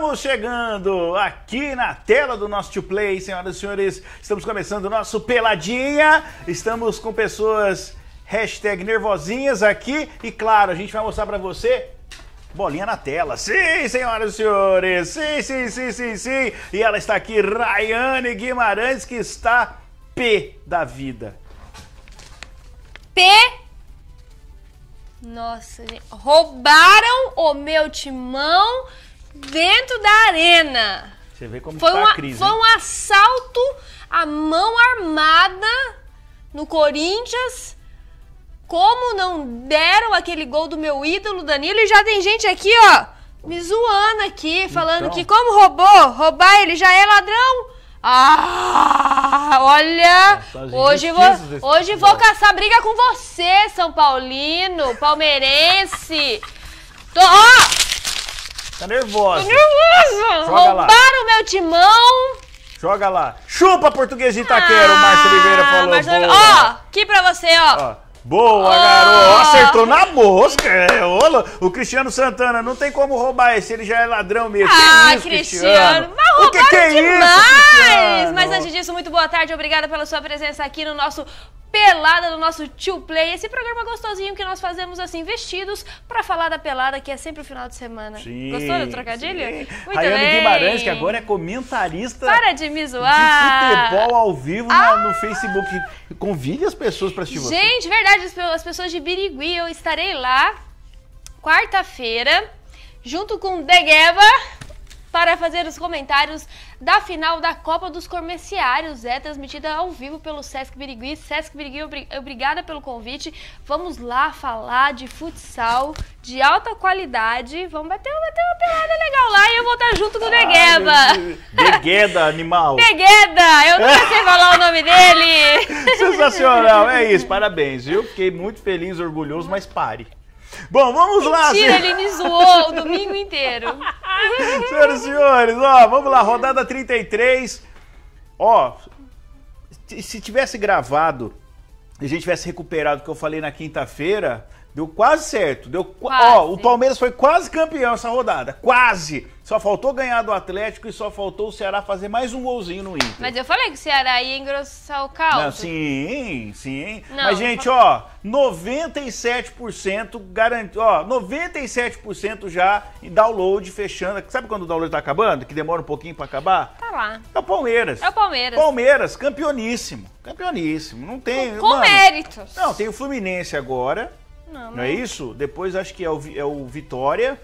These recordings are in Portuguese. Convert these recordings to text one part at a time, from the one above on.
Estamos chegando aqui na tela do nosso To Play, senhoras e senhores. Estamos começando o nosso Peladinha. Estamos com pessoas #nervosinhas aqui. E claro, a gente vai mostrar pra você... bolinha na tela, sim, senhoras e senhores, sim. E ela está aqui, Rayane Guimarães, que está P da vida. P? Nossa, gente. Roubaram o meu timão dentro da arena. Você vê como foi a crise. Foi um assalto à mão armada no Corinthians. Como não deram aquele gol do meu ídolo, Danilo? E já tem gente aqui, ó, me zoando aqui, falando então... que como roubou, roubar ele já é ladrão. Ah, olha, hoje vou caçar briga com você, São Paulino, palmeirense. Tô, ó. Tá nervosa. Tô nervoso. Roubaram o meu timão. Joga lá. Chupa, português de Itaquera, o Márcio Oliveira falou. Ó, aqui pra você, ó. Boa, garoto! Acertou na mosca! É, o Cristiano Santana não tem como roubar esse, ele já é ladrão mesmo. Ah, isso, Cristiano! Vai roubar demais! Mas antes disso, muito boa tarde, obrigada pela sua presença aqui no nosso Pelada, do nosso To Play, esse programa gostosinho que nós fazemos assim, vestidos, pra falar da pelada, que é sempre o final de semana. Sim, gostou do trocadilho? Sim. Muito Rayane bem. Guimarães, que agora é comentarista de futebol ao vivo no Facebook. Convide as pessoas pra assistir você. Gente, verdade, as pessoas de Birigui, eu estarei lá quarta-feira, junto com De Geva, para fazer os comentários da final da Copa dos Comerciários. É transmitida ao vivo pelo Sesc Birigui. Sesc Birigui, obrigada pelo convite. Vamos lá falar de futsal de alta qualidade. Vamos bater uma pelada legal lá e eu vou estar junto com o Negueda. Negueda, animal. Negueda, eu nunca sei falar o nome dele. Sensacional, é isso, parabéns, viu? Fiquei muito feliz, orgulhoso, mas pare. Bom, vamos lá. Mentira, ele me zoou o domingo inteiro. Senhoras e senhores, ó, vamos lá, rodada 33. Ó, se tivesse gravado e a gente tivesse recuperado o que eu falei na quinta-feira, deu quase certo. Deu quase. Ó, o Palmeiras foi quase campeão essa rodada, quase. Só faltou ganhar do Atlético e só faltou o Ceará fazer mais um golzinho no Inter. Mas eu falei que o Ceará ia engrossar o caldo. Não, sim. Não, mas, gente, ó, 97% garantiu, ó, 97% já em download, fechando. Sabe quando o download tá acabando? Que demora um pouquinho pra acabar? Tá lá. É o Palmeiras. É o Palmeiras. Palmeiras, campeoníssimo. Campeoníssimo. Não tem... Com méritos. Não, tem o Fluminense agora. Não, não é isso? Depois acho que é o Vitória...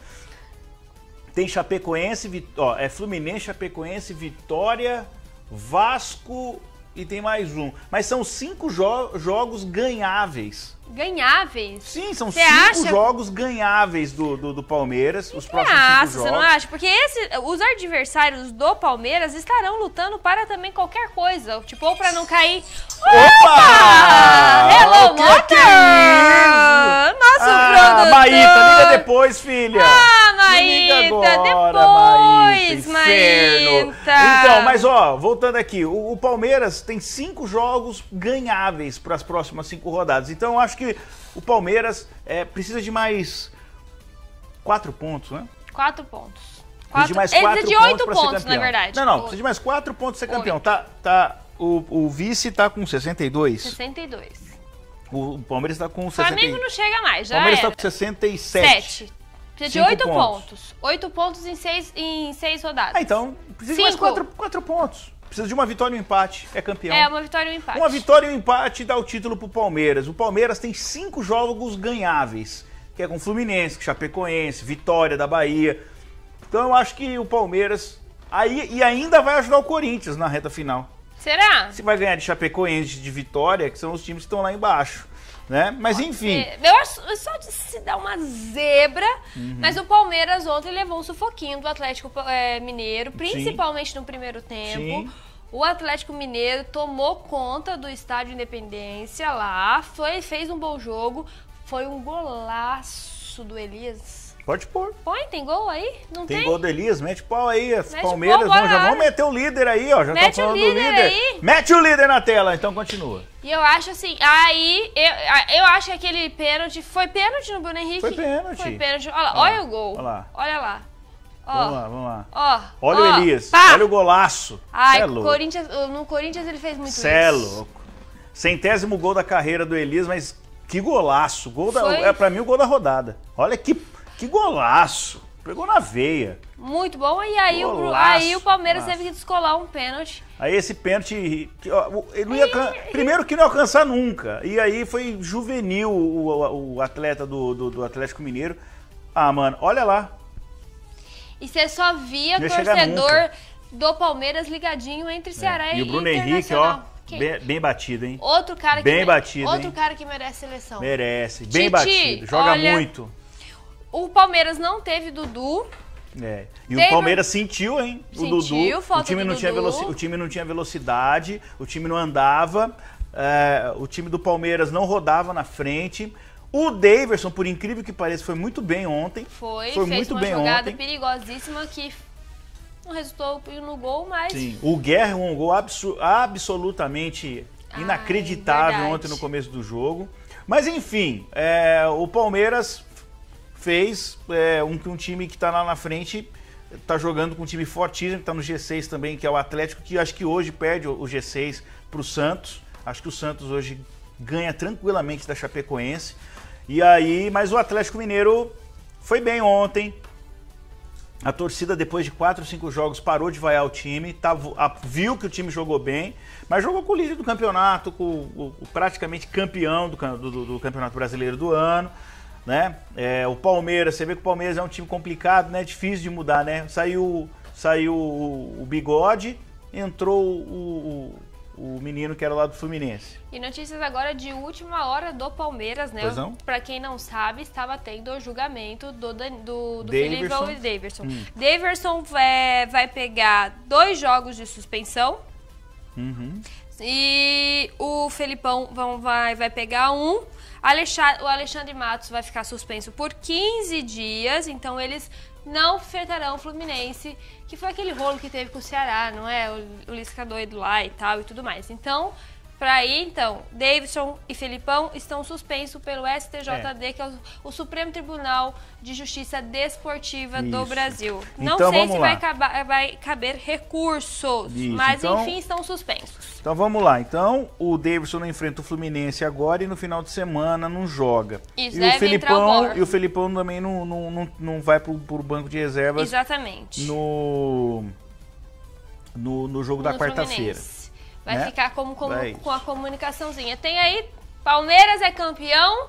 Tem Chapecoense, ó, é Fluminense, Chapecoense, Vitória, Vasco e tem mais um. Mas são 5 jogos ganháveis. Ganháveis? Sim, são 5 jogos ganháveis do Palmeiras, os próximos 5 jogos. Você não acha? Porque os adversários do Palmeiras estarão lutando para também qualquer coisa, tipo, ou para não cair... Opa! Hello, Mota! Nosso produtor! Maíta, liga depois, filha! Maíta. Então, mas ó, voltando aqui, o Palmeiras tem 5 jogos ganháveis para as próximas 5 rodadas. Então, eu acho que o Palmeiras precisa de mais 4 pontos, né? 4 pontos. Precisa de mais 8 pontos, na verdade. Não, precisa de mais 4 pontos pra ser campeão. Tá, o vice tá com 62. 62. O Palmeiras tá com 60. O Flamengo não chega mais, já era. O Palmeiras tá com 67. Precisa de 8 pontos. 8 pontos em 6 rodadas. Ah, então, precisa de mais 4 pontos. Precisa de uma vitória e um empate, é campeão. É, uma vitória e um empate. Uma vitória e um empate dá o título pro Palmeiras. O Palmeiras tem 5 jogos ganháveis, que é com Fluminense, Chapecoense, Vitória da Bahia. Então eu acho que o Palmeiras... E ainda vai ajudar o Corinthians na reta final. Será? Se vai ganhar de Chapecoense, de Vitória, que são os times que estão lá embaixo. Né? Mas enfim. Eu acho só de se dar uma zebra, mas o Palmeiras ontem levou um sufoquinho do Atlético Mineiro, principalmente no primeiro tempo. Sim. O Atlético Mineiro tomou conta do Estádio Independência lá, fez um bom jogo, foi um golaço do Elias. Pode pôr. Põe, tem gol aí? Não tem? Tem gol do Elias, mete pau aí, as Palmeiras. Já vamos meter o líder aí, ó. Já mete o líder, aí. Mete o líder na tela, então continua. E eu acho assim, aí, eu acho que aquele pênalti, foi pênalti no Bruno Henrique? Foi pênalti. Olha lá, olha o gol. Olha lá. Vamos lá. Olha o Elias, pá. Olha o golaço. Ai, é louco. Corinthians, no Corinthians ele fez muito isso. É louco. Centésimo gol da carreira do Elias, mas que golaço. Gol da, é, pra mim, o gol da rodada. Olha que golaço. Pegou na veia. Muito bom. E aí, o Palmeiras teve que descolar um pênalti. Aí esse pênalti, ele não ia, primeiro que não ia alcançar nunca. E aí foi juvenil o atleta do Atlético Mineiro. Ah, mano, olha lá. E você só via torcedor do Palmeiras ligadinho entre Ceará e Bruno Henrique, ó, bem batido, hein? Outro cara bem batido, outro cara que merece seleção. Merece, bem batido, joga muito. O Palmeiras não teve Dudu. É. E o Palmeiras sentiu, hein? O Dudu. O time não tinha velocidade, o time não tinha velocidade, o time não andava, o time do Palmeiras não rodava na frente. O Deyverson, por incrível que pareça, foi muito bem ontem. Foi fez muito uma bem jogada ontem. Perigosíssima que não resultou no gol, mas... Sim, o Guerra, um gol absolutamente inacreditável ontem no começo do jogo. Mas enfim, o Palmeiras fez um time que está lá na frente, está jogando com um time fortíssimo, que está no G6 também, que é o Atlético, que acho que hoje perde o G6 para o Santos. Acho que o Santos hoje ganha tranquilamente da Chapecoense. E aí, mas o Atlético Mineiro foi bem ontem. A torcida, depois de 4 ou 5 jogos, parou de vaiar o time, viu que o time jogou bem, mas jogou com o líder do campeonato, com o praticamente campeão do Campeonato Brasileiro do ano, né? O Palmeiras, você vê que o Palmeiras é um time complicado, né? Difícil de mudar, né? Saiu o Bigode, entrou o menino que era lá do Fluminense. E notícias agora de última hora do Palmeiras, né? Pra quem não sabe, estava tendo o julgamento do Felipão e Deyverson. Deyverson vai pegar 2 jogos de suspensão. E o Felipão vai pegar 1. O Alexandre Matos vai ficar suspenso por 15 dias. Então eles não enfrentarão o Fluminense, que foi aquele rolo que teve com o Ceará, não é? O Lisca doido lá e tal e tudo mais. Então, pra ir, Deyverson e Felipão estão suspensos pelo STJD, que é o Supremo Tribunal de Justiça Desportiva do Brasil. Não sei se vai caber recursos, mas enfim, estão suspensos. Então vamos lá. Então, o Deyverson não enfrenta o Fluminense agora e no final de semana não joga. Isso, o Felipão também não vai pro banco de reservas. Exatamente. No jogo da quarta-feira. Vai ficar com a comunicaçãozinha. Tem aí, Palmeiras é campeão.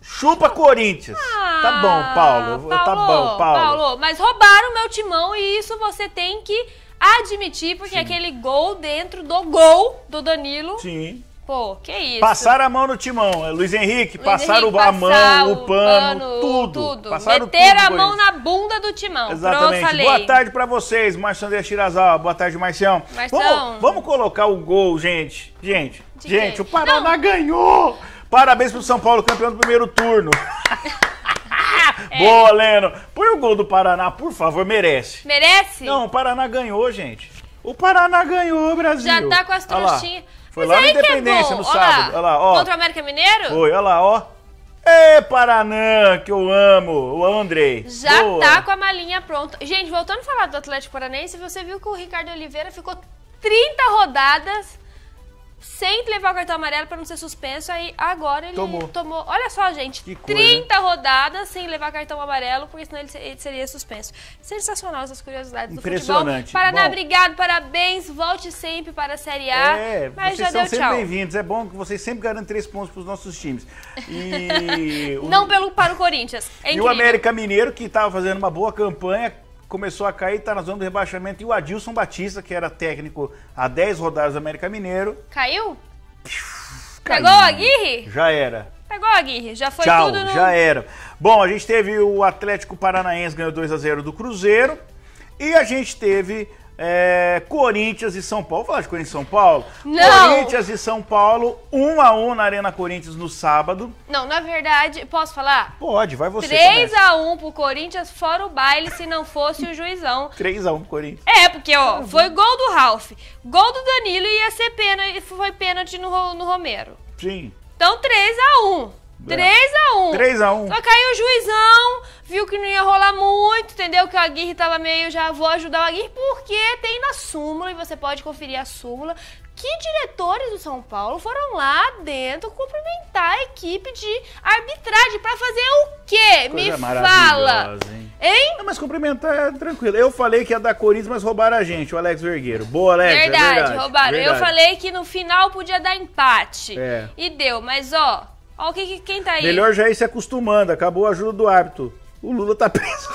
Chupa Corinthians. Tá bom, Paulo. Tá bom, Paulo. Mas roubaram o meu timão e isso você tem que admitir, porque aquele gol dentro do gol do Danilo. Sim. Pô, que isso. Passaram a mão no timão. Luiz Henrique, passaram a mão, o pano, tudo. Meteram a mão na bunda do timão. Exatamente. Pronto, falei. Boa tarde pra vocês, Márcio André Chirazawa. Boa tarde, Marcião. Vamos colocar o gol, gente. Gente, o Paraná ganhou. Parabéns pro São Paulo, campeão do primeiro turno. Boa, Leno. Põe o gol do Paraná, por favor, merece. Merece? Não, o Paraná ganhou, gente. O Paraná ganhou, Brasil. Já tá com as trouxinhas. Foi lá na Independência, no sábado. Olha lá, ó. Contra o América Mineiro? Foi, olha lá, ó. Ê, Paraná, que eu amo. O Andrei. Já tá com a malinha pronta. Gente, voltando a falar do Atlético Paranaense, você viu que o Ricardo Oliveira ficou 30 rodadas sem levar o cartão amarelo pra não ser suspenso. Aí agora ele tomou. Olha só, gente. Que coisa, 30 rodadas sem levar cartão amarelo, porque senão ele seria suspenso. Sensacional essas curiosidades do futebol. Impressionante. Paraná, obrigado, parabéns. Volte sempre para a Série A. Mas já deu tchau. Vocês são sempre bem-vindos. É bom que vocês sempre garantem 3 pontos para os nossos times. E para o Corinthians. É incrível. E o América Mineiro, que estava fazendo uma boa campanha, começou a cair, tá na zona do rebaixamento. E o Adilson Batista, que era técnico há 10 rodadas do América Mineiro... Caiu? Caiu. Pegou o Aguirre? Já era. Pegou o Aguirre, já foi tudo no... já era. Bom, a gente teve o Atlético Paranaense, ganhou 2-0 do Cruzeiro. E a gente teve Corinthians e São Paulo. Vou falar de Corinthians e São Paulo? Não! Corinthians e São Paulo, 1-1 na Arena Corinthians no sábado. Não, na verdade, posso falar? Pode, vai você. 3-1 pro Corinthians, fora o baile, se não fosse o juizão. 3-1 pro Corinthians. Porque, ó, foi gol do Ralf, gol do Danilo e foi pênalti no Romero. Sim. Então, 3-1. 3x1. 3x1. Só caiu o juizão, viu que não ia rolar muito, entendeu? Que o Aguirre tava meio, já vou ajudar o Aguirre, porque tem na súmula, e você pode conferir a súmula, que diretores do São Paulo foram lá dentro cumprimentar a equipe de arbitragem pra fazer o quê? Coisa me fala. Hein? Não, mas cumprimentar é tranquilo. Eu falei que ia dar Corinthians, mas roubaram a gente, o Alex Vergueiro. Boa, Alex. Verdade, é verdade, roubaram. Verdade. Eu falei que no final podia dar empate. É. E deu, mas ó... Ó, quem tá aí? Melhor já ir se acostumando. Acabou a ajuda do árbitro. O Lula tá preso.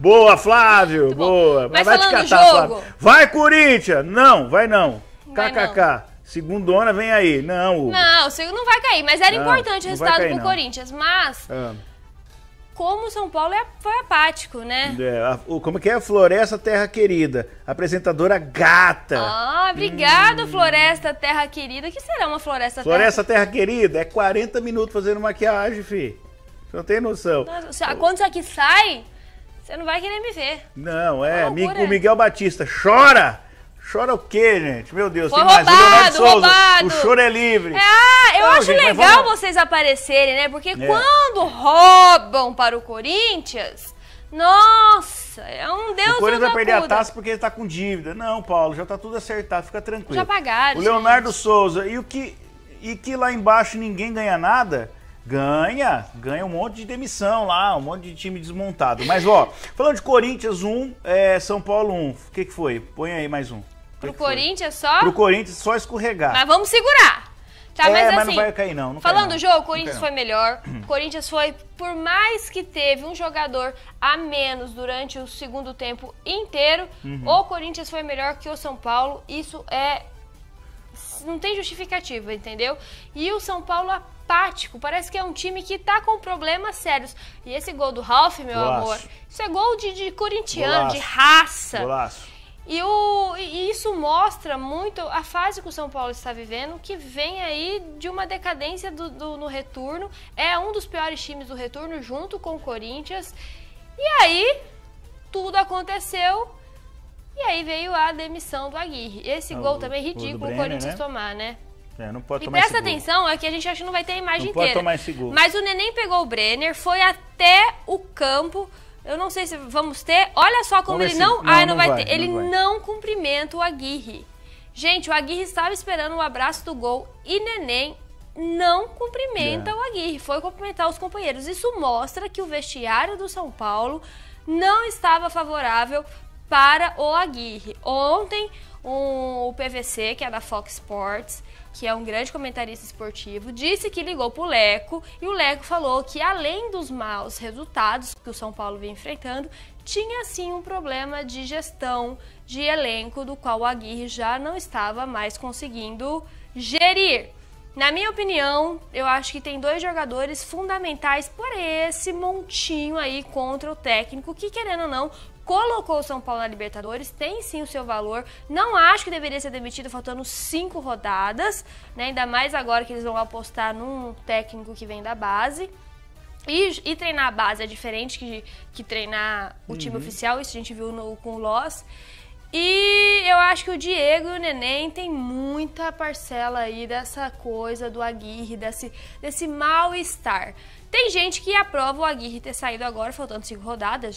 Boa, Flávio. Muito boa. Mas vai te catar, jogo. Flávio. Vai, Corinthians. Não, vai não. KKK. Segundona vem aí. Não, Hugo. Não, o segundo não vai cair. Mas era importante o resultado pro Corinthians. Mas... Como o São Paulo foi apático, né? Como que é? Floresta Terra Querida. Apresentadora gata. Ah, obrigado, Floresta Terra Querida. O que será uma Floresta Terra Querida? Floresta Terra Querida é 40 minutos fazendo maquiagem, fi. Você não tem noção. Nossa, quando isso aqui sai, você não vai querer me ver. Não, é. O Miguel Batista chora. Chora o quê, gente? Meu Deus, foi roubado, roubado. O choro é livre. Ah, eu acho gente, legal vamos... vocês aparecerem, né? Porque quando roubam para o Corinthians, nossa, é um Deus. O Corinthians vai perder a taça porque ele tá com dívida. Não, Paulo, já tá tudo acertado, fica tranquilo. Já pagaram. O Leonardo Souza, e que lá embaixo ninguém ganha nada... Ganha um monte de demissão lá, um monte de time desmontado. Mas, ó, falando de Corinthians 1, São Paulo 1, o que que foi? Põe aí mais um. Pro Corinthians só? Pro Corinthians só escorregar. Mas vamos segurar. Tá, mas assim, mas não vai cair, não. Falando do jogo, o Corinthians foi melhor. O Corinthians foi, por mais que teve um jogador a menos durante o segundo tempo inteiro, o Corinthians foi melhor que o São Paulo. Isso é... Não tem justificativa, entendeu? E o São Paulo apático, parece que é um time que tá com problemas sérios. E esse gol do Ralf, meu amor, isso é gol de corintiano, de raça. Golaço. E isso mostra muito a fase que o São Paulo está vivendo, que vem aí de uma decadência no retorno. É um dos piores times do retorno, junto com o Corinthians. E aí, tudo aconteceu... E aí veio a demissão do Aguirre. Esse gol também é ridículo Brenner, o Corinthians tomar, né? Não pode tomar. E presta atenção, é que a gente acha que não vai ter a imagem inteira. Pode tomar esse gol. Mas o Neném pegou o Brenner, foi até o campo. Eu não sei se vamos ter. Olha só como ele não... Ah, não vai ter. Ele não cumprimenta o Aguirre. Gente, o Aguirre estava esperando o abraço do gol e Neném não cumprimenta o Aguirre. Foi cumprimentar os companheiros. Isso mostra que o vestiário do São Paulo não estava favorável para o Aguirre. Ontem, o PVC, que é da Fox Sports, que é um grande comentarista esportivo, disse que ligou pro Leco e o Leco falou que, além dos maus resultados que o São Paulo vinha enfrentando, tinha sim um problema de gestão de elenco, do qual o Aguirre já não estava mais conseguindo gerir. Na minha opinião, eu acho que tem dois jogadores fundamentais para esse montinho aí contra o técnico, que querendo ou não, colocou o São Paulo na Libertadores, tem sim o seu valor. Não acho que deveria ser demitido faltando 5 rodadas, né? Ainda mais agora que eles vão apostar num técnico que vem da base. E treinar a base é diferente que treinar o time oficial, isso a gente viu com o Loss. E eu acho que o Diego e o Neném tem muita parcela aí dessa coisa do Aguirre, desse mal-estar. Tem gente que aprova o Aguirre ter saído agora, faltando 5 rodadas,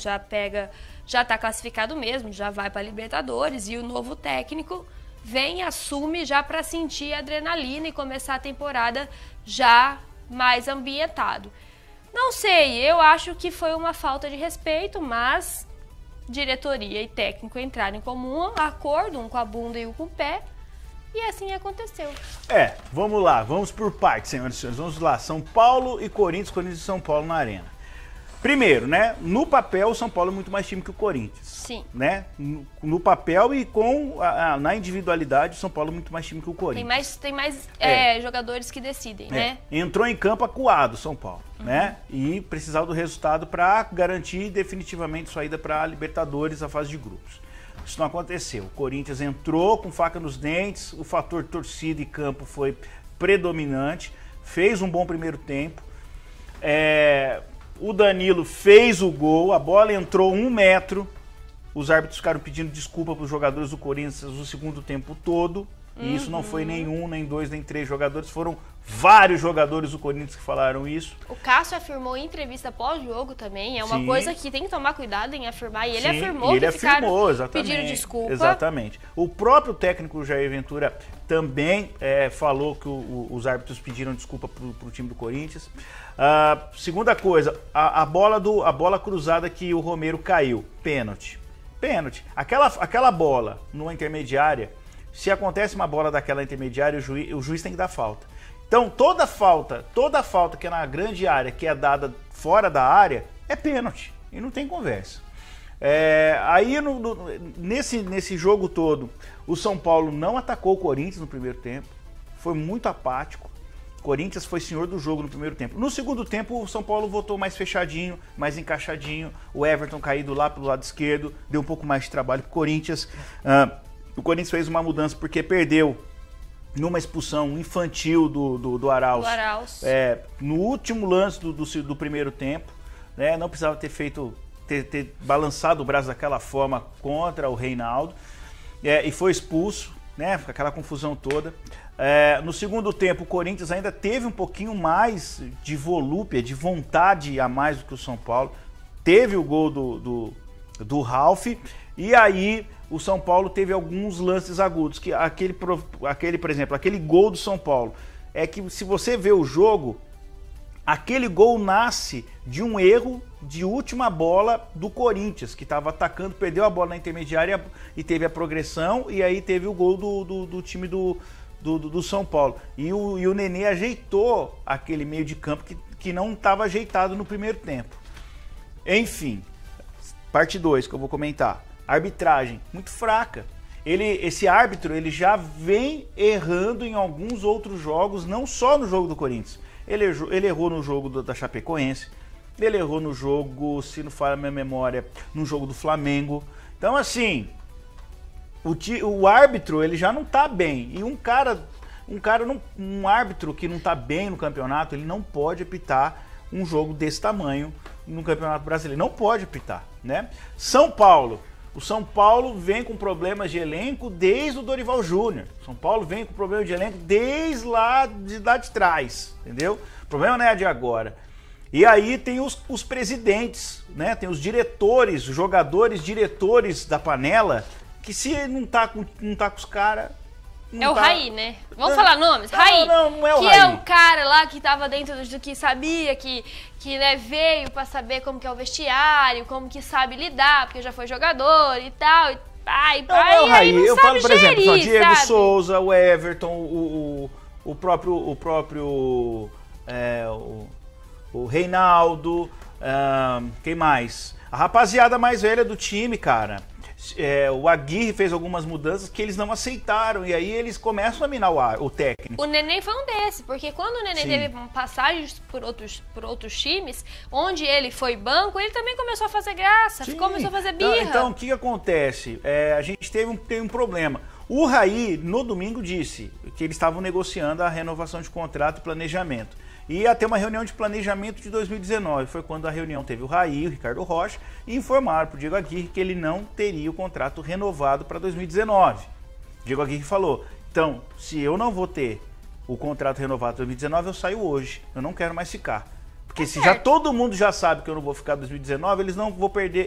já tá classificado mesmo, já vai pra Libertadores, e o novo técnico vem, assume já pra sentir a adrenalina e começar a temporada já mais ambientado. Não sei, eu acho que foi uma falta de respeito, mas... diretoria e técnico entraram em comum acordo, um com a bunda e um com o pé, e assim aconteceu. Vamos lá, vamos por partes, senhoras e senhores, vamos lá, São Paulo e Corinthians, Corinthians e São Paulo na arena. Primeiro, né, no papel o São Paulo é muito mais time que o Corinthians. Sim. Né, no papel e na individualidade o São Paulo é muito mais time que o Corinthians. Tem mais jogadores que decidem, né? Entrou em campo acuado o São Paulo, né? E precisava do resultado para garantir definitivamente sua ida para a Libertadores, a fase de grupos. Isso não aconteceu. O Corinthians entrou com faca nos dentes, o fator torcida e campo foi predominante, fez um bom primeiro tempo, o Danilo fez o gol, a bola entrou 1 metro, os árbitros ficaram pedindo desculpa para os jogadores do Corinthians o segundo tempo todo, e isso não foi nenhum, nem dois, nem três jogadores, foram Vários jogadores do Corinthians que falaram isso. O Cássio afirmou em entrevista pós-jogo também. É uma coisa que tem que tomar cuidado em afirmar. E ele afirmou que ficaram pedindo desculpa. Exatamente. O próprio técnico Jair Ventura também falou que os árbitros pediram desculpa para o time do Corinthians. Segunda coisa, a bola cruzada que o Romero caiu. Pênalti. Pênalti. Aquela bola numa intermediária, se acontece uma bola daquela intermediária, o juiz tem que dar falta. Então, toda falta que é na grande área, que é dada fora da área, é pênalti. E não tem conversa. Aí, nesse jogo todo, o São Paulo não atacou o Corinthians no primeiro tempo. Foi muito apático. O Corinthians foi senhor do jogo no primeiro tempo. No segundo tempo, o São Paulo voltou mais fechadinho, mais encaixadinho. O Everton caído lá pelo lado esquerdo. Deu um pouco mais de trabalho para o Corinthians. O Corinthians fez uma mudança porque perdeu numa expulsão infantil do Arauz. No último lance do primeiro tempo, né? Não precisava ter feito, ter balançado o braço daquela forma contra o Reinaldo. E foi expulso, né? Aquela confusão toda. No segundo tempo, o Corinthians ainda teve um pouquinho mais de volúpia, de vontade a mais do que o São Paulo. Teve o gol do Ralf. E aí, o São Paulo teve alguns lances agudos. Que por exemplo, aquele gol do São Paulo. É que se você vê o jogo, aquele gol nasce de um erro de última bola do Corinthians, que estava atacando, perdeu a bola na intermediária e teve a progressão. E aí teve o gol do time do São Paulo. E o Neném ajeitou aquele meio de campo que não estava ajeitado no primeiro tempo. Enfim, parte 2 que eu vou comentar. Arbitragem muito fraca. Esse árbitro, ele já vem errando em alguns outros jogos, não só no jogo do Corinthians. Ele errou no jogo da Chapecoense, ele errou no jogo, se não falha a minha memória, no jogo do Flamengo. Então, assim, o árbitro, ele já não tá bem. E um árbitro que não tá bem no campeonato, ele não pode apitar um jogo desse tamanho no Campeonato Brasileiro. Não pode apitar, né? São Paulo. O São Paulo vem com problemas de elenco desde o Dorival Júnior. São Paulo vem com problema de elenco desde lá de trás, entendeu? O problema não é de agora. E aí tem os presidentes, né? Tem os diretores, jogadores, diretores da panela, que se não tá com os caras... É o Raí, né? Vamos falar nomes? Raí, não é o Raí. Que é o cara lá que tava dentro do que sabia, que né, veio pra saber como que é o vestiário, como que sabe lidar, porque já foi jogador e tal. E pá, e pá, não é o Raí. Eu falo, por exemplo, o Diego Souza, o Everton, o próprio Reinaldo, quem mais? A rapaziada mais velha do time, cara. O Aguirre fez algumas mudanças que eles não aceitaram, e aí eles começam a minar o técnico. O Neném foi um desse, porque quando o Neném teve passagens por outros times, onde ele foi banco, ele também começou a fazer graça, começou a fazer birra. Então, o que acontece? A gente teve um problema. O Raí, no domingo, disse que eles estavam negociando a renovação de contrato e planejamento. Ia ter uma reunião de planejamento de 2019. Foi quando a reunião teve o Raí, o Ricardo Rocha, e informaram para o Diego Aguirre que ele não teria o contrato renovado para 2019. Diego Aguirre falou, então, se eu não vou ter o contrato renovado para 2019, eu saio hoje, eu não quero mais ficar. Porque se já todo mundo já sabe que eu não vou ficar em 2019,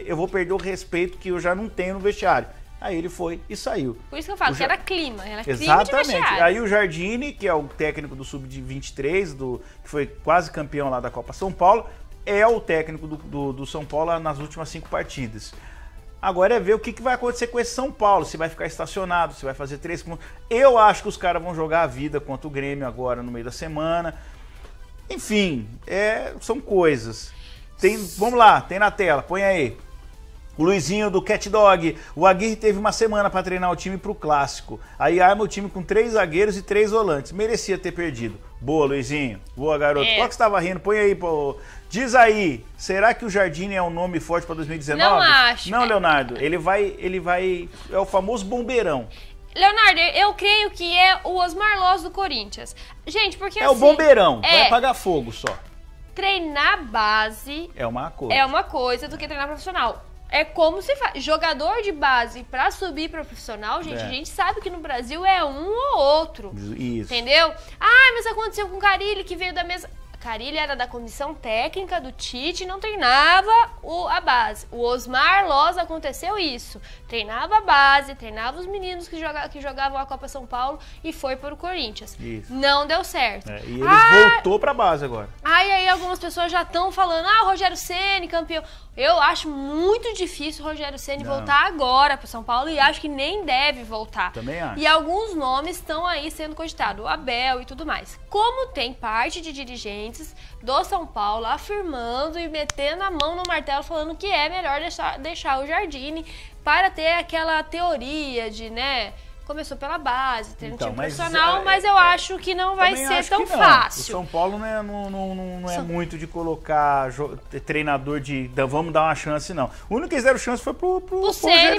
eu vou perder o respeito que eu já não tenho no vestiário. Aí ele foi e saiu. Por isso que eu falo que era clima de vestiário. Exatamente. Aí o Jardine, que é o técnico do Sub-23, que foi quase campeão lá da Copa São Paulo, é o técnico do São Paulo nas últimas 5 partidas. Agora é ver o que vai acontecer com esse São Paulo, se vai ficar estacionado, se vai fazer 3 pontos. Eu acho que os caras vão jogar a vida contra o Grêmio agora no meio da semana. Enfim, são coisas. Vamos lá, tem na tela, põe aí. O Luizinho do Cat Dog. O Aguirre teve uma semana para treinar o time para o Clássico. Aí arma o time com 3 zagueiros e 3 volantes. Merecia ter perdido. Boa, Luizinho. Boa, garoto. Qual que você estava rindo? Põe aí, pô. Diz aí, será que o Jardine é um nome forte para 2019? Não acho. Não, Leonardo. Ele vai... É o famoso bombeirão. Leonardo, eu creio que é o Osmar Loz do Corinthians. Gente, porque assim... É o bombeirão. Vai apagar fogo só. Treinar base... É uma coisa. É uma coisa do que treinar profissional. É como se faz. Jogador de base para subir para profissional, gente, a gente sabe que no Brasil é um ou outro. Isso. Entendeu? Ah, mas aconteceu com o Carille, que veio da mesma... Carille era da comissão técnica do Tite, não treinava a base. O Osmar Loz aconteceu isso. Treinava a base, treinava os meninos que jogavam a Copa São Paulo e foi para o Corinthians. Isso. Não deu certo. É, e ele voltou para a base agora. Aí algumas pessoas já estão falando, ah, o Rogério Ceni, campeão. Eu acho muito difícil o Rogério Ceni voltar agora para São Paulo e acho que nem deve voltar. Também acho. E alguns nomes estão aí sendo cogitados, o Abel e tudo mais. Como tem parte de dirigentes do São Paulo afirmando e metendo a mão no martelo, falando que é melhor deixar o Jardine para ter aquela teoria de, né, começou pela base, ter um time profissional, mas eu acho que não vai ser tão fácil. O São Paulo não é muito de colocar treinador de vamos dar uma chance, não. O único que deram chance foi pro Ceni.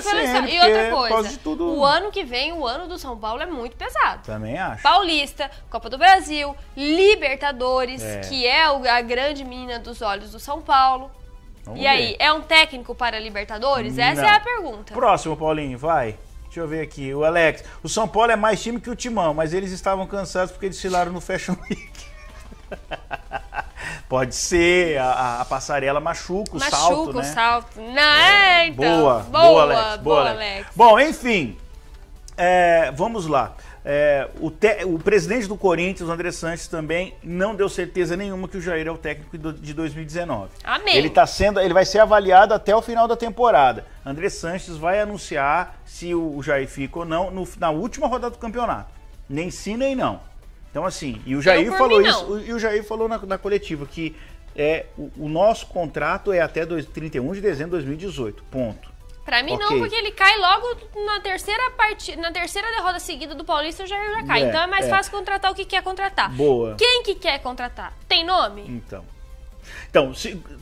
E outra coisa, o ano que vem, o ano do São Paulo é muito pesado. Também acho. Paulista, Copa do Brasil, Libertadores, que é a grande menina dos olhos do São Paulo. Vamos ver. Aí, é um técnico para Libertadores? Não. Essa é a pergunta. Próximo, Paulinho, vai. Deixa eu ver aqui, o Alex. O São Paulo é mais time que o Timão, mas eles estavam cansados porque eles filaram no Fashion Week. Pode ser, a passarela machuca o salto, né? Machuca o salto. Não, então. Boa, Alex. Bom, enfim, vamos lá. O presidente do Corinthians, o André Sanchez, também não deu certeza nenhuma que o Jair é o técnico de 2019. Amém. Ele vai ser avaliado até o final da temporada. André Sanchez vai anunciar se o Jair fica ou não na última rodada do campeonato. Nem sim, nem não. Então, assim, e o Jair falou isso, e o Jair falou na coletiva que o nosso contrato é até 31 de dezembro de 2018. Ponto. Pra mim não, porque ele cai logo na terceira derrota seguida do Paulista, o Jair já cai. Então é mais fácil contratar o que quer contratar. Boa. Quem que quer contratar? Tem nome? Então,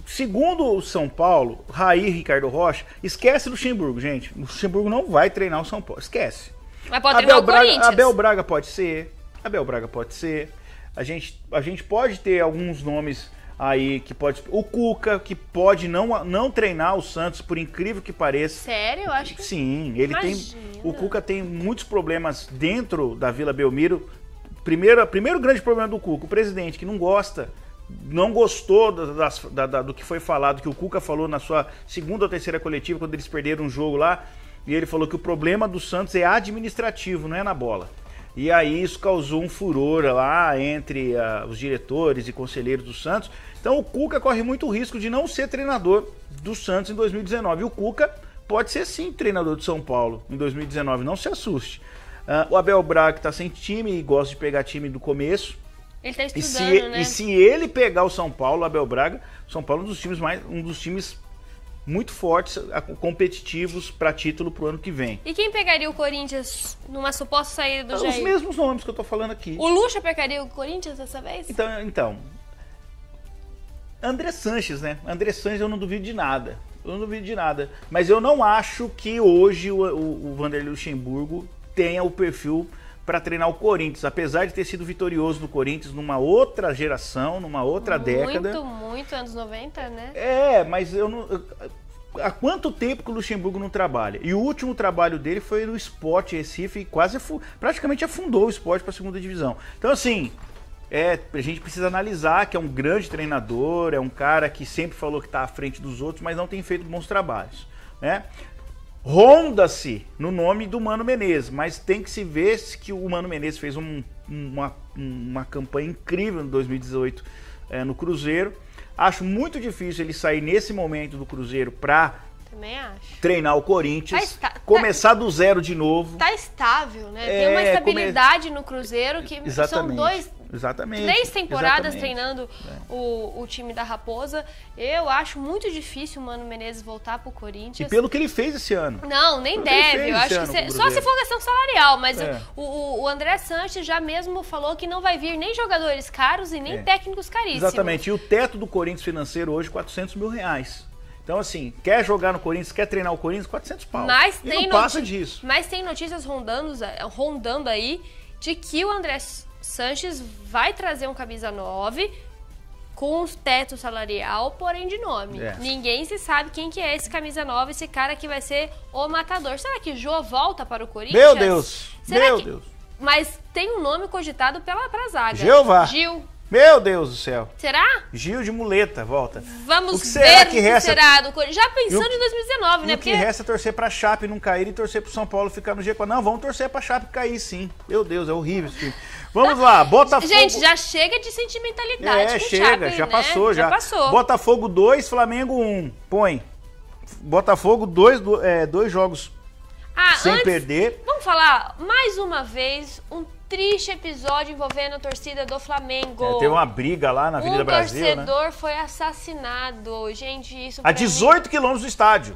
segundo o São Paulo, Raí e Ricardo Rocha, esquece Luxemburgo, gente. O Luxemburgo não vai treinar o São Paulo, esquece. Mas pode treinar o Corinthians. Abel Braga pode ser. A gente pode ter alguns nomes... Aí que pode. O Cuca, que pode não treinar o Santos, por incrível que pareça. Sério? Eu acho que sim. O Cuca tem muitos problemas dentro da Vila Belmiro. Primeiro grande problema do Cuca, o presidente, que não gostou do que foi falado, que o Cuca falou na sua segunda ou terceira coletiva, quando eles perderam um jogo lá. E ele falou que o problema do Santos é administrativo, não é na bola. E aí isso causou um furor lá entre os diretores e conselheiros do Santos. Então o Cuca corre muito risco de não ser treinador do Santos em 2019. E o Cuca pode ser sim treinador do São Paulo em 2019, não se assuste. O Abel Braga está sem time e gosta de pegar time do começo. Ele está estudando, né? E se ele pegar o São Paulo, o Abel Braga, o São Paulo é um dos times muito fortes, competitivos para título pro ano que vem. E quem pegaria o Corinthians numa suposta saída do Jair? Os mesmos nomes que eu tô falando aqui. O Lucha pegaria o Corinthians dessa vez? Então André Sanchez, né? André Sanchez eu não duvido de nada. Mas eu não acho que hoje o Vanderlei Luxemburgo tenha o perfil para treinar o Corinthians, apesar de ter sido vitorioso do Corinthians numa outra geração, numa outra década. Muito, anos 90, né? Mas eu não... Há quanto tempo que o Luxemburgo não trabalha? E o último trabalho dele foi no Sport Recife, e praticamente afundou o Sport para a segunda divisão. Então, assim, a gente precisa analisar que é um grande treinador, é um cara que sempre falou que está à frente dos outros, mas não tem feito bons trabalhos, né? Ronda-se no nome do Mano Menezes, mas tem que se ver que o Mano Menezes fez uma campanha incrível em 2018 no Cruzeiro. Acho muito difícil ele sair nesse momento do Cruzeiro para treinar o Corinthians, começar do zero de novo. Tá estável, né? Tem uma estabilidade no Cruzeiro que são três temporadas treinando o time da Raposa. Eu acho muito difícil o Mano Menezes voltar pro Corinthians. E pelo que ele fez esse ano. Não, nem deve. Eu acho que só se for questão salarial, mas o André Sanchez já mesmo falou que não vai vir nem jogadores caros e nem técnicos caríssimos. Exatamente. E o teto do Corinthians financeiro hoje, R$400 mil. Então, assim, quer jogar no Corinthians, quer treinar o Corinthians, R$400. Mas e não passa disso. Mas tem notícias rondando aí de que o André Sanchez vai trazer um camisa 9 com os teto salarial, porém de nome. É. Ninguém se sabe quem que é esse camisa 9, esse cara que vai ser o matador. Será que Jô volta para o Corinthians? Meu Deus! Será meu que... Deus! Mas tem um nome cogitado pra zaga. Jeová. Gil. Meu Deus do céu. Será? Gil de muleta, volta. Vamos ver o que resta... será do Corinthians. Já pensando em 2019, né? O que resta é torcer pra Chape não cair e torcer pro São Paulo ficar no G4. Não, vamos torcer pra Chape cair sim. Meu Deus, é horrível esse time. Vamos lá, Botafogo... Gente, já chega de sentimentalidade com chega, Chape, já né? Passou, já. Já passou. Botafogo 2, Flamengo 1. Põe. Botafogo 2, dois jogos sem perder. Vamos falar mais uma vez um triste episódio envolvendo a torcida do Flamengo. É, teve uma briga lá na Avenida Brasil, né? Um torcedor foi assassinado. Gente, isso... A 18 quilômetros do estádio.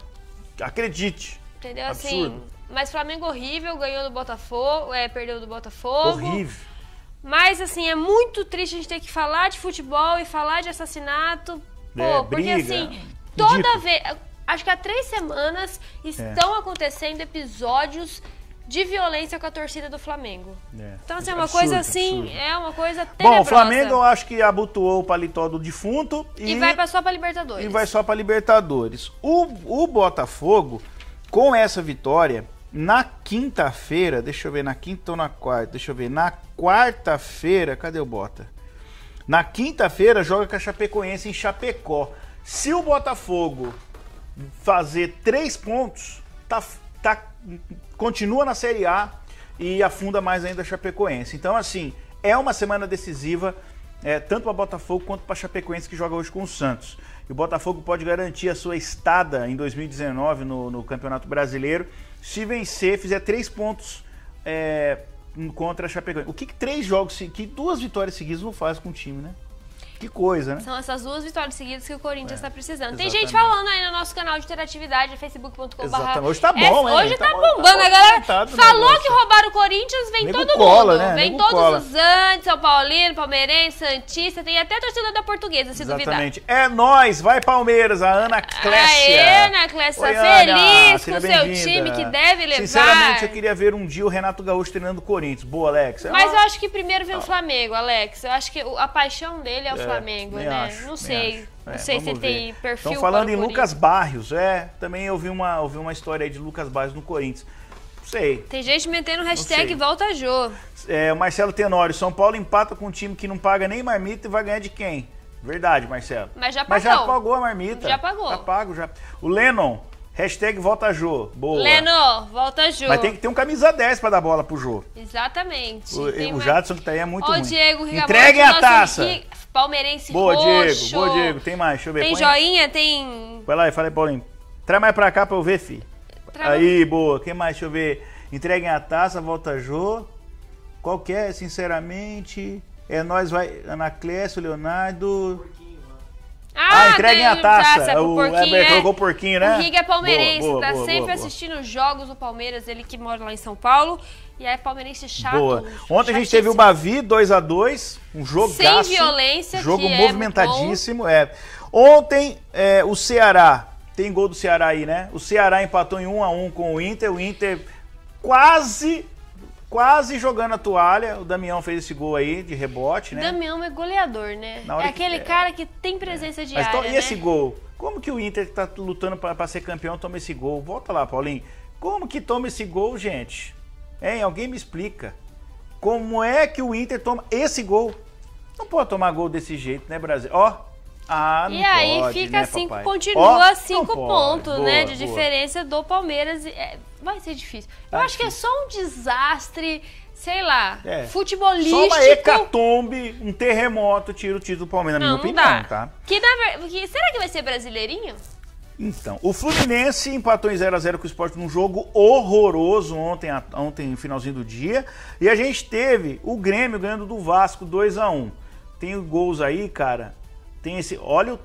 Acredite. Entendeu? Absurdo. Assim, mas Flamengo horrível, ganhou do Botafogo, perdeu do Botafogo. Horrível. Mas, assim, é muito triste a gente ter que falar de futebol e falar de assassinato. Pô, porque, assim, toda vez... Acho que há 3 semanas estão acontecendo episódios... de violência com a torcida do Flamengo. Então, assim, é uma coisa assim, é uma coisa tenebrosa. Bom, o Flamengo, eu acho que abotoou o paletó do defunto. E vai só para Libertadores. E vai só para Libertadores. O Botafogo, com essa vitória, na quinta-feira, deixa eu ver, na quinta ou na quarta? Deixa eu ver, na quarta-feira, cadê o Bota? Na quinta-feira, joga com a Chapecoense em Chapecó. Se o Botafogo fazer 3 pontos, continua na Série A e afunda mais ainda a Chapecoense. Então, assim, é uma semana decisiva, tanto para Botafogo quanto para Chapecoense, que joga hoje com o Santos. E o Botafogo pode garantir a sua estada em 2019 no Campeonato Brasileiro, se vencer, fizer 3 pontos contra a Chapecoense. O que 3 jogos, que 2 vitórias seguidas não faz com o time, né? Que coisa, né? São essas 2 vitórias seguidas que o Corinthians está precisando. Tem gente falando aí no nosso canal de interatividade, facebook.com.br. Hoje tá bom, né? Hoje tá bombando. A galera falou que roubaram o Corinthians, vem todo mundo. Né? Vem todos os antes, São Paulino, Palmeirense, Santista, tem até torcida da Portuguesa, se duvidar. Exatamente. É nóis, vai Palmeiras, a Ana Clécia. Aê, Ana Clécia, feliz com o seu time que deve levar. Sinceramente, eu queria ver um dia o Renato Gaúcho treinando o Corinthians. Boa, Alex. Mas eu acho que primeiro vem o Flamengo, Alex. Eu acho que a paixão dele é o Flamengo, né? Acho, não sei. Não sei se tem perfil. Estão falando em Lucas Barrios, também eu ouvi uma história aí de Lucas Barrios no Corinthians. Não sei. Tem gente metendo hashtag volta Jô. O Marcelo Tenório, São Paulo empata com um time que não paga nem marmita e vai ganhar de quem? Verdade, Marcelo. Mas já pagou. Mas já pagou a marmita. Já pagou. Já pago, já. O Lennon, hashtag volta Jô. Boa. Lennon, volta Jô. Mas tem que ter um camisa 10 pra dar bola pro Jô. Exatamente. O Jadson que tá aí é muito ruim. Diego, entreguem a taça. Palmeirense boa, roxo. Boa, Diego. Tem mais, deixa eu ver. Tem joinha, tem... Vai lá e fala aí, Paulinho. Traz mais pra cá pra eu ver, filho. Aí, boa. Quem mais? Deixa eu ver. Entreguem a taça, volta Jô. Qual que é? Sinceramente. É nós, vai... Ana Clécio, Leonardo... entreguem a taça. O Everton colocou o porquinho, né? O Riga é palmeirense, tá sempre assistindo os jogos do Palmeiras, ele que mora lá em São Paulo. E aí, palmeirense chato. Boa. Ontem a gente teve o Bavi 2x2, um jogo sem violência, jogo movimentadíssimo. Ontem o Ceará, tem gol do Ceará aí, né? O Ceará empatou em 1x1 com o Inter quase jogando a toalha, o Damião fez esse gol aí, de rebote, né? O Damião é goleador, né? É aquele cara que tem presença de área, né? E esse gol? Como que o Inter, que tá lutando pra ser campeão, toma esse gol? Volta lá, Paulinho. Como que toma esse gol, gente? Alguém me explica. Como é que o Inter toma esse gol? Não pode tomar gol desse jeito, né, Brasil? E aí pode, fica né, 5, continua 5 pontos, boa, né? De diferença do Palmeiras. Vai ser difícil. Eu acho que é só um desastre, sei lá, futebolístico. Só uma hecatombe, um terremoto, tira o título do Palmeiras, na minha opinião, tá? Será que vai ser brasileirinho? Então, o Fluminense empatou em 0x0 com o Sport num jogo horroroso ontem no finalzinho do dia. E a gente teve o Grêmio ganhando do Vasco 2x1. Tem gols aí, cara. Tem esse... Olha o...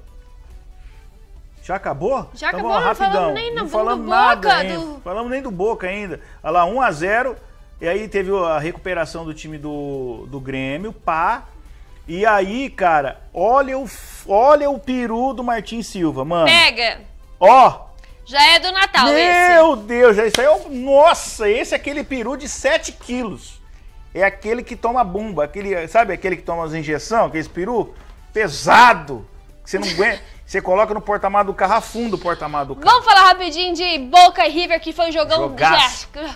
Já acabou? Já acabou, então, rapidão. Não falamos nada ainda. Não falamos nem do Boca ainda. Olha lá, 1x0. E aí teve a recuperação do time do Grêmio, E aí, cara, olha o peru do Martin Silva, mano. Pega! Ó! Já é do Natal, esse. Meu Deus, isso aí é... Nossa, esse é aquele peru de 7 quilos. É aquele que toma bomba, sabe aquele que toma as injeções, aquele peru... pesado, que você não aguenta. Você coloca no porta-malas do carro, afunda o porta-malas do carro. Vamos falar rapidinho de Boca e River, que foi um jogão...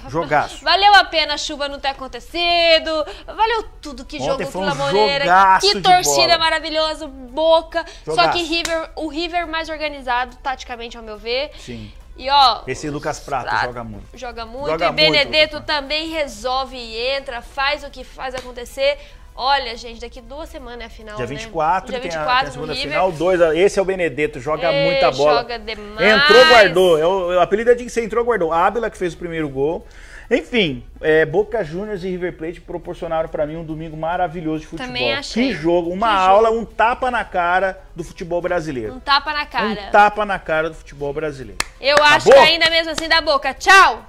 Jogaço. Valeu a pena a chuva não ter acontecido, valeu tudo, que ontem jogo filamoneira, que torcida maravilhosa, Boca. Jogaço. Só que River, o River mais organizado, taticamente, ao meu ver. Sim. E ó, esse Lucas Prato joga muito. Joga muito, e Benedetto também resolve e entra, faz o que faz acontecer. Olha, gente, daqui 2 semanas é a final, Dia 24, né? Dia 24 tem a segunda final, 2. Esse é o Benedetto, joga muita bola. Joga demais. Entrou, guardou. O apelido é de que você entrou, guardou. A Ábila que fez o primeiro gol. Enfim, Boca Juniors e River Plate proporcionaram pra mim um domingo maravilhoso de futebol. Também achei. Que jogo, uma aula, um tapa na cara do futebol brasileiro. Um tapa na cara. Um tapa na cara do futebol brasileiro. Eu acho que ainda mesmo assim dá Boca. Tchau.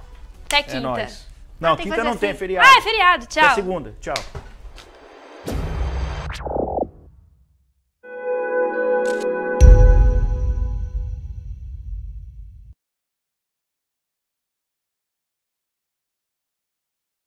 Até quinta. É nóis. Não, quinta não tem, é feriado. Ah, é feriado. Tchau. Até segunda. Tchau.